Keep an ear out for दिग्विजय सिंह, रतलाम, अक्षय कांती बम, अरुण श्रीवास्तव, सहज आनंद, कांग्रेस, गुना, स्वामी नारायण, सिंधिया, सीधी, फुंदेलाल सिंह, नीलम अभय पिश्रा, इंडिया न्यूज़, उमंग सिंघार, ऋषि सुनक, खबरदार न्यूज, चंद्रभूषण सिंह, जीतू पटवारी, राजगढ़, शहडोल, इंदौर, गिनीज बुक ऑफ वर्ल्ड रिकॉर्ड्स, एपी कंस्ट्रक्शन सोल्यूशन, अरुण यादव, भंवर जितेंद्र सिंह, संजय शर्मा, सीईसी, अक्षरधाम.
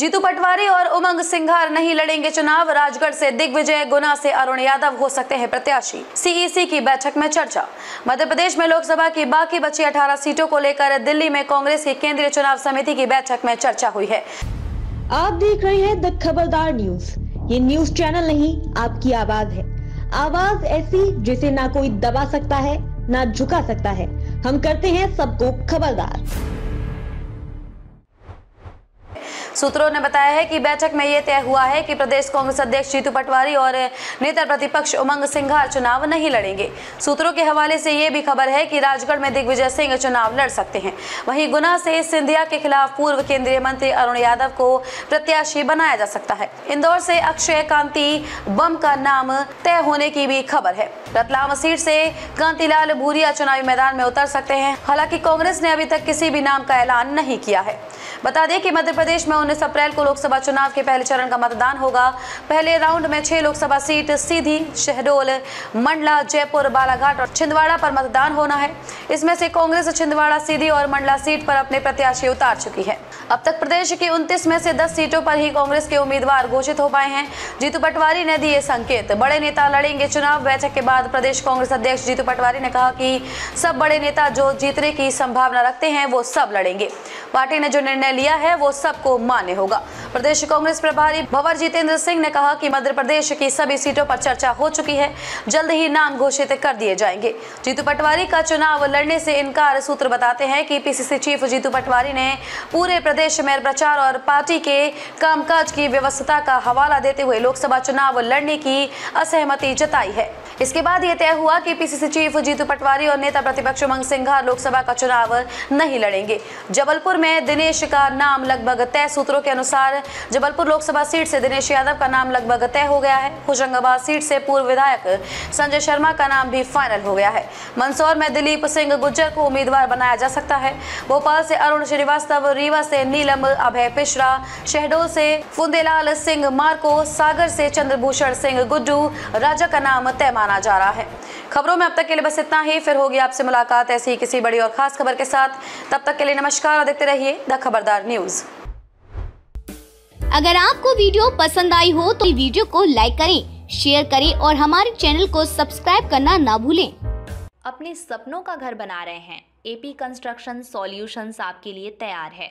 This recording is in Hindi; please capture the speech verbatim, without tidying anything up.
जीतू पटवारी और उमंग सिंघार नहीं लड़ेंगे चुनाव, राजगढ़ से दिग्विजय, गुना से अरुण यादव हो सकते हैं प्रत्याशी, सीईसी की बैठक में चर्चा। मध्य प्रदेश में लोकसभा की बाकी बची अठारह सीटों को लेकर दिल्ली में कांग्रेस की केंद्रीय चुनाव समिति की बैठक में चर्चा हुई है। आप देख रहे हैं द खबरदार न्यूज। ये न्यूज चैनल नहीं, आपकी आवाज है, आवाज ऐसी जिसे ना कोई दबा सकता है ना झुका सकता है। हम करते हैं सबको खबरदार। सूत्रों ने बताया है कि बैठक में ये तय हुआ है कि प्रदेश कांग्रेस अध्यक्ष जीतू पटवारी और नेता प्रतिपक्ष उमंग सिंघार चुनाव नहीं लड़ेंगे। सूत्रों के हवाले से ये भी खबर है कि राजगढ़ में दिग्विजय सिंह चुनाव लड़ सकते हैं। वहीं गुना से सिंधिया के खिलाफ पूर्व केंद्रीय मंत्री अरुण यादव को प्रत्याशी बनाया जा सकता है। इंदौर से अक्षय कांती बम का नाम तय होने की भी खबर है। रतलाम सीट से कांतीलाल भूरिया चुनावी मैदान में उतर सकते हैं। हालांकि कांग्रेस ने अभी तक किसी भी नाम का ऐलान नहीं किया है। बता दें कि मध्य प्रदेश में उन्नीस अप्रैल को लोकसभा चुनाव के पहले चरण का मतदान होगा। पहले राउंड में छह लोकसभा सीट सीधी, शहडोल, मंडला, जयपुर, बालाघाट और छिंदवाड़ा पर मतदान होना है। इसमें से कांग्रेस छिंदवाड़ा सीधी और मंडला सीट पर अपने प्रत्याशी उतार चुकी है। अब तक प्रदेश की उनतीस में से दस सीटों पर ही कांग्रेस के उम्मीदवार घोषित हो पाए हैं। जीतू पटवारी ने दिए संकेत, बड़े नेता लड़ेंगे चुनाव। बैठक के बाद प्रदेश कांग्रेस अध्यक्ष जीतू पटवारी ने कहा कि सब बड़े नेता जो जीतने की संभावना रखते हैं वो सब लड़ेंगे। पार्टी ने जो निर्णय लिया है वो सबको मान्य होगा। प्रदेश कांग्रेस प्रभारी भंवर जितेंद्र सिंह ने कहा कि मध्य प्रदेश की सभी सीटों पर चर्चा हो चुकी है, जल्द ही नाम घोषित कर दिए जाएंगे। जीतू पटवारी का चुनाव लड़ने से इनकार, सूत्र बताते हैं कि पीसीसी चीफ जीतू पटवारी ने पूरे प्रदेश में प्रचार और पार्टी के कामकाज की व्यवस्था का हवाला देते हुए लोकसभा चुनाव लड़ने की असहमति जताई है। इसके बाद यह तय हुआ कि पीसीसी चीफ जीतू पटवारी और नेता प्रतिपक्ष उमंग सिंघार लोकसभा का चुनाव नहीं लड़ेंगे। जबलपुर में दिनेश का नाम लगभग तय। सूत्रों के अनुसार जबलपुर लोकसभा सीट से दिनेश यादव का नाम लगभग तय हो गया है। होशंगाबाद सीट से पूर्व विधायक संजय शर्मा का नाम भी फाइनल हो गया है। मंदसौर में दिलीप सिंह गुज्जर को उम्मीदवार बनाया जा सकता है। भोपाल से अरुण श्रीवास्तव, रीवा से नीलम अभय पिश्रा, शहडोल से फुंदेलाल सिंह मार्को, सागर से चंद्रभूषण सिंह गुड्डू राजा का नाम तय माना जा रहा है। खबरों में अब तक के लिए बस इतना ही। फिर होगी आपसे मुलाकात ऐसी ही किसी बड़ी और खास खबर के साथ। तब तक के लिए नमस्कार और देखते रहिए द खबरदार न्यूज। अगर आपको वीडियो पसंद आई हो तो वीडियो को लाइक करें, शेयर करें और हमारे चैनल को सब्सक्राइब करना ना भूलें। अपने सपनों का घर बना रहे हैं? एपी कंस्ट्रक्शन सोल्यूशन आपके लिए तैयार है।